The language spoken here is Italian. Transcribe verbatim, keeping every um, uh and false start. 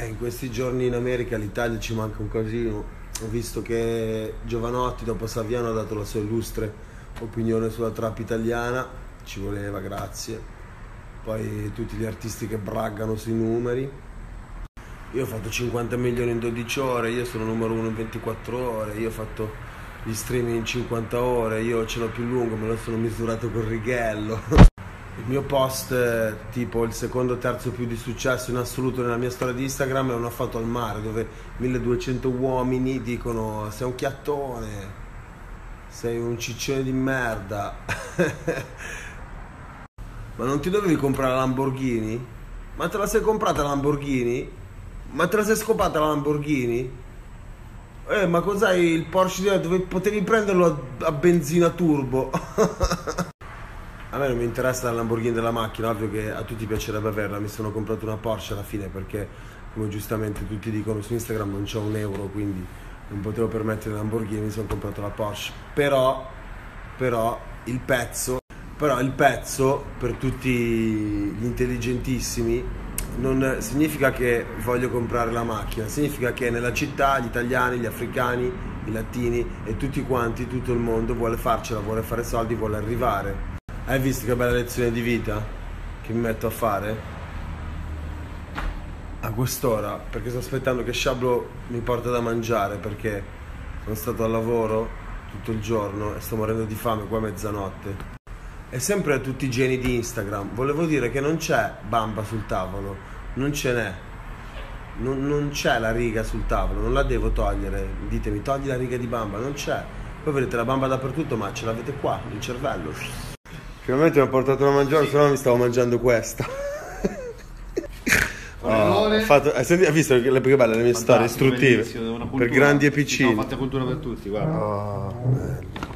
Eh, in questi giorni in America l'Italia ci manca un casino. Ho visto che Jovanotti dopo Saviano ha dato la sua illustre opinione sulla trap italiana, ci voleva, grazie. Poi tutti gli artisti che braggano sui numeri. Io ho fatto cinquanta milioni in dodici ore, io sono numero uno in ventiquattro ore, io ho fatto gli streaming in cinquanta ore, io ce l'ho più lungo, me lo sono misurato col righello. Il mio post, tipo il secondo o terzo più di successo in assoluto nella mia storia di Instagram, è una foto al mare dove milleduecento uomini dicono sei un chiattone, sei un ciccione di merda. Ma non ti dovevi comprare la Lamborghini? Ma te la sei comprata la Lamborghini? Ma te la sei scopata la Lamborghini? Eh, ma cos'hai il Porsche dove potevi prenderlo a, a benzina turbo? A me non mi interessa la Lamborghini della macchina, ovvio che a tutti piacerebbe averla, mi sono comprato una Porsche alla fine perché, come giustamente tutti dicono su Instagram, non c'ho un euro, quindi non potevo permettere la Lamborghini, mi sono comprato la Porsche. Però, però, il pezzo, però il pezzo, per tutti gli intelligentissimi, non significa che voglio comprare la macchina, significa che nella città gli italiani, gli africani, i latini e tutti quanti, tutto il mondo vuole farcela, vuole fare soldi, vuole arrivare. Hai visto che bella lezione di vita che mi metto a fare? A quest'ora, perché sto aspettando che Shablo mi porta da mangiare, perché sono stato al lavoro tutto il giorno e sto morendo di fame qua a mezzanotte. E sempre a tutti i geni di Instagram, volevo dire che non c'è bamba sul tavolo, non ce n'è, non, non c'è la riga sul tavolo, non la devo togliere, ditemi togli la riga di bamba, non c'è. Poi vedete la bamba dappertutto, ma ce l'avete qua, nel cervello. Finalmente mi ha portato da mangiare, sì. Se no mi stavo mangiando questa. Oh, ho fatto, hai, sentito, hai visto che, che belle le mie storie istruttive, per grandi e piccini. No, fatta cultura per tutti, guarda. Oh, bello.